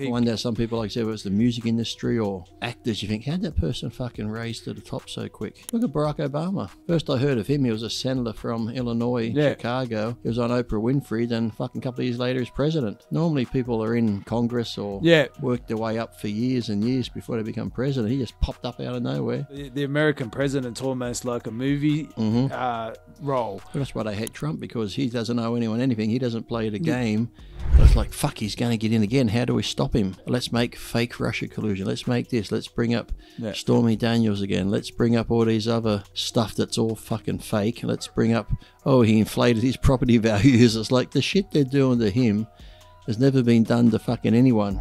I find that some people, like I said, whether it's the music industry or actors, you think, how'd that person fucking raise to the top so quick? Look at Barack Obama. First I heard of him, he was a senator from Illinois, Chicago. He was on Oprah Winfrey, then fucking a couple of years later he's president. Normally people are in Congress or work their way up for years and years before they become president. He just popped up out of nowhere. The American president's almost like a movie role. That's why they hate Trump, because he doesn't owe anyone anything. He doesn't play the game. But it's like, fuck, he's going to get in again. How do we stop him? Let's make fake Russia collusion. Let's make this. Let's bring up Stormy Daniels again. Let's bring up all these other stuff that's all fucking fake. Let's bring up, oh, he inflated his property values. It's like the shit they're doing to him has never been done to fucking anyone.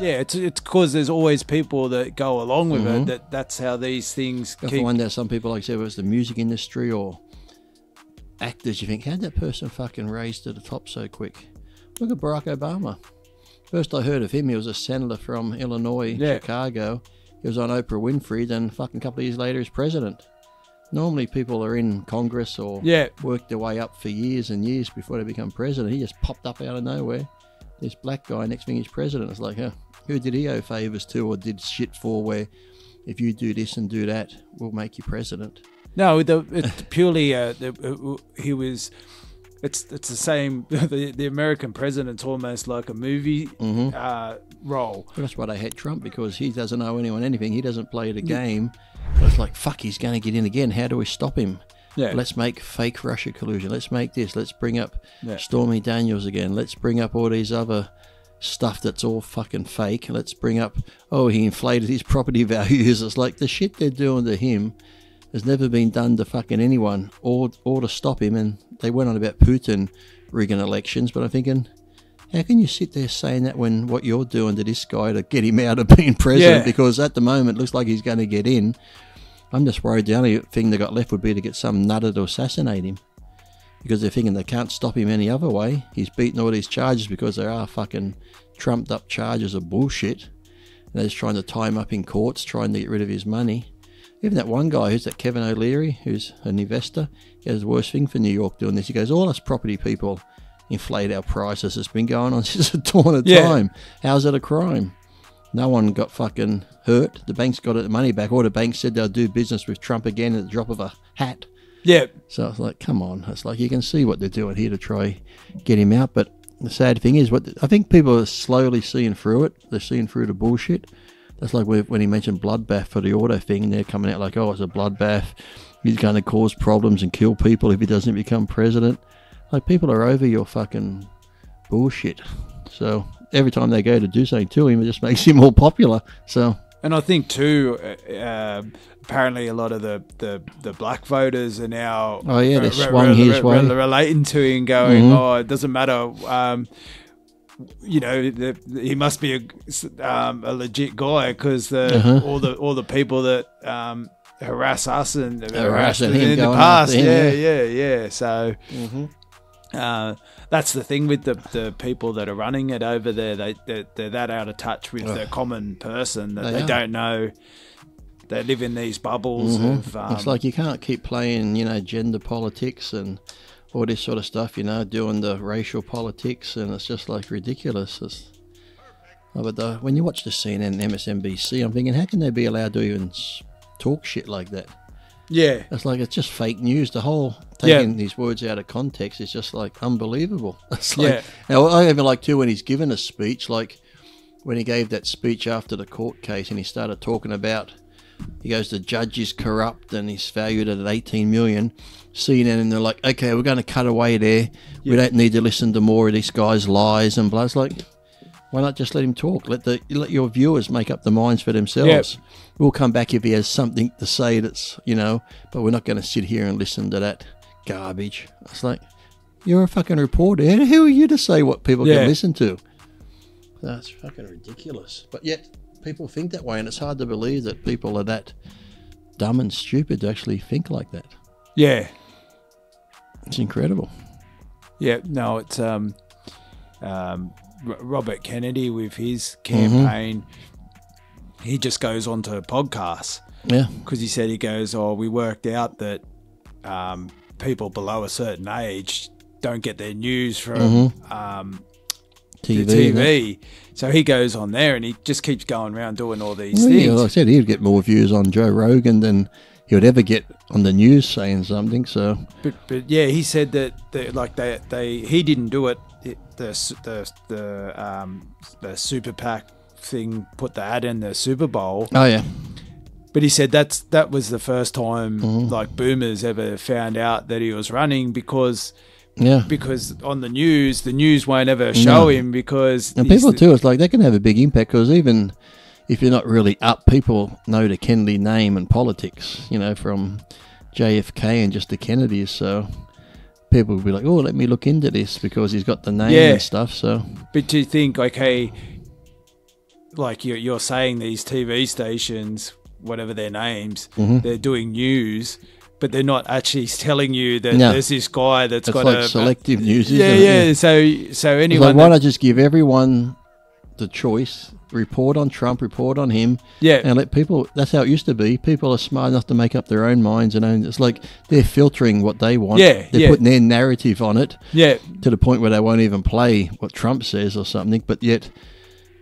Yeah, it's because there's always people that go along with it. That's how these things keep... I find that some people, like I said, whether it's the music industry or actors, you think, how'd that person fucking raise to the top so quick? Look at Barack Obama. First I heard of him, he was a senator from Illinois, Chicago. He was on Oprah Winfrey, then fucking a couple of years later he's president. Normally people are in Congress or work their way up for years and years before they become president. He just popped up out of nowhere. This black guy, next thing he's president. It's like, huh, who did he owe favors to or did shit for where if you do this and do that, we'll make you president? No, it's purely, he was... It's the same. The American president's almost like a movie role. That's why they hate Trump, because he doesn't owe anyone anything. He doesn't play the game. But it's like, fuck, he's going to get in again. How do we stop him? Yeah. Let's make fake Russia collusion. Let's make this. Let's bring up Stormy Daniels again. Let's bring up all these other stuff that's all fucking fake. Let's bring up, oh, he inflated his property values. It's like the shit they're doing to him has never been done to fucking anyone or to stop him. And they went on about Putin rigging elections, but I'm thinking, how can you sit there saying that when what you're doing to this guy to get him out of being president? Because at the moment it looks like he's going to get in. I'm just worried the only thing they got left would be to get some nutter to assassinate him, because they're thinking they can't stop him any other way. He's beating all these charges because there are fucking trumped up charges of bullshit, and they're just trying to tie him up in courts, trying to get rid of his money. Even that one guy, who's that Kevin O'Leary, who's an investor, he has the worst thing for New York doing this. He goes, all us property people inflate our prices. It's been going on since the dawn of time. How's that a crime? No one got fucking hurt. The banks got the money back. All the banks said they'll do business with Trump again at the drop of a hat. Yeah. So it's like, come on. It's like, you can see what they're doing here to try get him out. But the sad thing is, what I think people are slowly seeing through it. They're seeing through the bullshit. That's like when he mentioned bloodbath for the auto thing. They're coming out like, oh, it's a bloodbath. He's going to cause problems and kill people if he doesn't become president. Like, people are over your fucking bullshit. So every time they go to do something to him, it just makes him more popular. So... And I think too, apparently a lot of the black voters are now... Oh, yeah, they're swung his way. Relating to him, going, oh, it doesn't matter... you know, he must be a legit guy, because all the people that harass us and harass him in the past, So that's the thing with the people that are running it over there. They're that out of touch with the common person that they don't know. They live in these bubbles. Of, it's like, you can't keep playing, you know, gender politics and all this sort of stuff, you know, doing the racial politics, and it's just like ridiculous. But when you watch the CNN and MSNBC, I'm thinking, how can they be allowed to even talk shit like that? Yeah. It's like, it's just fake news. The whole taking these words out of context is just like unbelievable. It's like, now, I even like too when he's given a speech, like when he gave that speech after the court case and he started talking about, he goes, the judge is corrupt and he's valued at $18 million. CNN, and they're like, okay, we're going to cut away there. We don't need to listen to more of this guy's lies and blah. It's like, why not just let him talk? Let your viewers make up their minds for themselves. We'll come back if he has something to say that's, you know, but we're not going to sit here and listen to that garbage. It's like, you're a fucking reporter. Who are you to say what people can listen to? That's fucking ridiculous. But yet... people think that way, and it's hard to believe that people are that dumb and stupid to actually think like that. Yeah, it's incredible. Yeah, no, it's Robert Kennedy with his campaign. He just goes on to podcasts. Yeah, because he said, he goes, "Oh, we worked out that people below a certain age don't get their news from TV. So he goes on there and he just keeps going around doing all these things. Yeah, like I said, he would get more views on Joe Rogan than he would ever get on the news saying something. So, but yeah, he said that he didn't do it. The super PAC thing put the ad in the Super Bowl. Oh yeah. But he said that was the first time like boomers ever found out that he was running, because because on the news won't ever show him, because and people too, it's like they can have a big impact, because even if you're not really up, people know the Kennedy name and politics, you know, from JFK and just the Kennedys, so people will be like, oh, let me look into this because he's got the name and stuff. So, but do you think, okay, like you're saying these TV stations, whatever their names, they're doing news, but they're not actually telling you that there's this guy that's got like selective news. Yeah. So anyone, like, why not just give everyone the choice? Report on Trump, report on him, and let people. That's how it used to be. People are smart enough to make up their own minds, and it's like they're filtering what they want. They're putting their narrative on it. To the point where they won't even play what Trump says or something, but yet.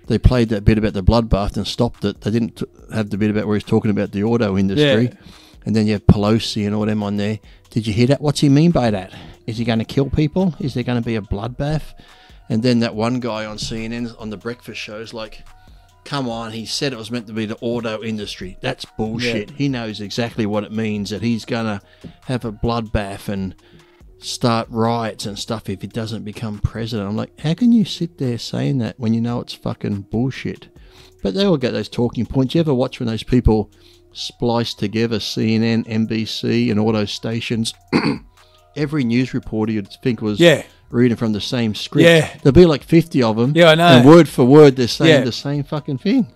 They played that bit about the bloodbath and stopped it. They didn't have the bit about where he's talking about the auto industry. And then you have Pelosi and all them on there. Did you hear that? What's he mean by that? Is he going to kill people? Is there going to be a bloodbath? And then that one guy on CNN on the breakfast show is like, come on, he said it was meant to be the auto industry. That's bullshit. He knows exactly what it means, that he's going to have a bloodbath and start riots and stuff if he doesn't become president. I'm like, how can you sit there saying that when you know it's fucking bullshit? But they all get those talking points. You ever watch when those people splice together CNN, NBC and all those stations? Every news reporter you'd think was reading from the same script. There'll be like 50 of them. I know. And word for word they're saying the same fucking thing.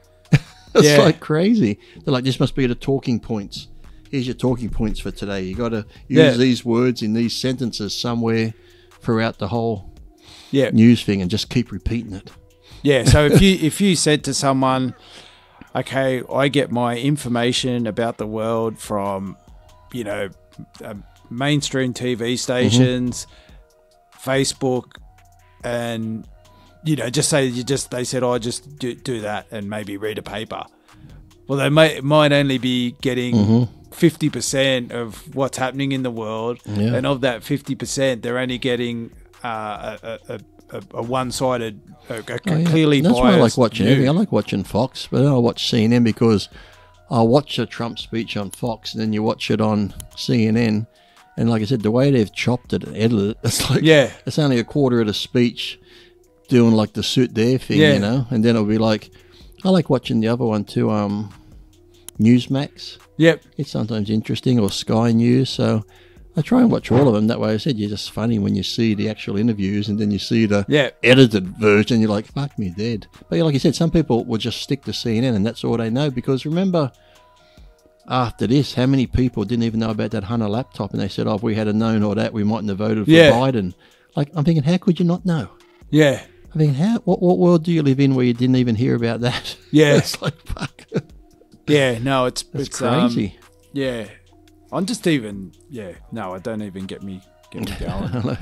It's like crazy. They're like, this must be the talking points. Here's your talking points for today. You got to use these words in these sentences somewhere throughout the whole news thing, and just keep repeating it. So if you said to someone, okay, I get my information about the world from, you know, mainstream TV stations, Facebook, and, you know, just say you just they said, oh, just do that and maybe read a paper. Well, they might only be getting 50% of what's happening in the world, and of that 50%, they're only getting a one-sided, clearly biased. That's why I like watching everything. I like watching Fox, but I watch CNN because I watch a Trump speech on Fox, and then you watch it on CNN, and like I said, the way they've chopped it and edited it, it's like it's only a quarter of the speech doing like the suit there thing, you know, and then it'll be like. I like watching the other one too, Newsmax. It's sometimes interesting, or Sky News. So I try and watch all of them. That way, I said, you're just funny when you see the actual interviews and then you see the edited version. You're like, fuck me dead. But like you said, some people will just stick to CNN and that's all they know. Because remember, after this, how many people didn't even know about that Hunter laptop? And they said, oh, if we had known all that, we mightn't have voted for Biden. Like, I'm thinking, how could you not know? I mean, what world do you live in where you didn't even hear about that? It's like, fuck. No, it's crazy. I'm just even, no, I don't even get me going.